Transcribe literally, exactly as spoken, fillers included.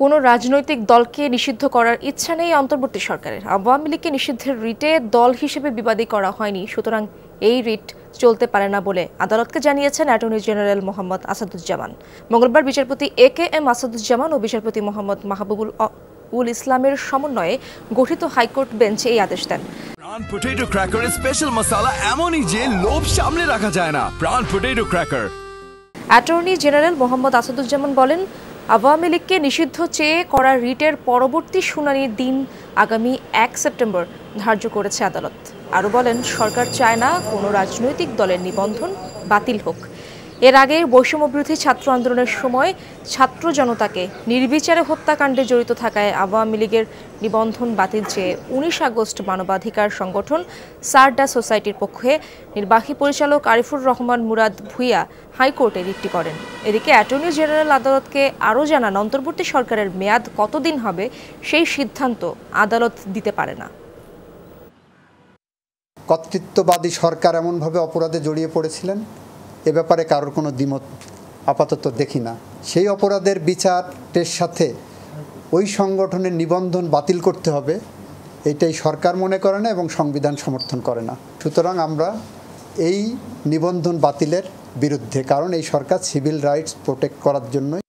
কোনো রাজনৈতিক দলকে নিষিদ্ধ করার ইচ্ছা নেই অন্তর্বর্তী সরকারের। আওয়ামী লীগকে নিষিদ্ধের রিটে দল হিসেবে বিবাদী করা হয়নি, সুতরাং এই রিট চলতে পারে না বলে আদালতকে জানিয়েছেন অ্যাটর্নি জেনারেল মোহাম্মদ আসাদুজ্জামান। মঙ্গলবার বিচারপতি এ কে এম আসাদুজ্জামান ও বিচারপতি মোহাম্মদ মাহবুবুল উল ইসলামের সমন্বয়ে গঠিত হাইকোর্ট বেঞ্চ এই আদেশ দেন। প্রাণ পটেটো ক্র্যাকারের স্পেশাল মশলা এমনই যে লোভ সামনে রাখা যায় না। Pran potato cracker. Attorney general Mohammad Asaduzzaman বলেন, আওয়ামী লীগকে নিষিদ্ধ চেয়ে করা রিটের পরবর্তী শুনানির দিন আগামী এক সেপ্টেম্বর ধার্য করেছে আদালত। আরও বলেন, সরকার চায় না কোনো রাজনৈতিক দলের নিবন্ধন বাতিল হোক। এর আগে বৈষম্যবিরোধী ছাত্র আন্দোলনের সময় ছাত্র জনতাকে নির্বিচারে হত্যাকাণ্ডে জড়িত থাকায় আওয়ামী লীগের নিবন্ধন বাতিল চেয়ে উনিশ আগস্ট মানবাধিকার সংগঠন সারডা সোসাইটির পক্ষে নির্বাহী পরিচালক আরিফুর রহমান মুরাদ ভূঁইয়া হাইকোর্টে রিটটি করেন। এদিকে অ্যাটর্নি জেনারেল আদালতকে আরও জানান, অন্তর্বর্তী সরকারের মেয়াদ কতদিন হবে সেই সিদ্ধান্ত আদালত দিতে পারে না। কর্তৃত্ববাদী সরকার এমনভাবে অপরাধে জড়িয়ে পড়েছিলেন, এ ব্যাপারে কারোর কোনো দ্বিমত আপাতত দেখি না। সেই অপরাধের বিচারের সাথে ওই সংগঠনের নিবন্ধন বাতিল করতে হবে, এটাই সরকার মনে করে না এবং সংবিধান সমর্থন করে না। সুতরাং আমরা এই নিবন্ধন বাতিলের বিরুদ্ধে, কারণ এই সরকার সিভিল রাইটস প্রোটেক্ট করার জন্যই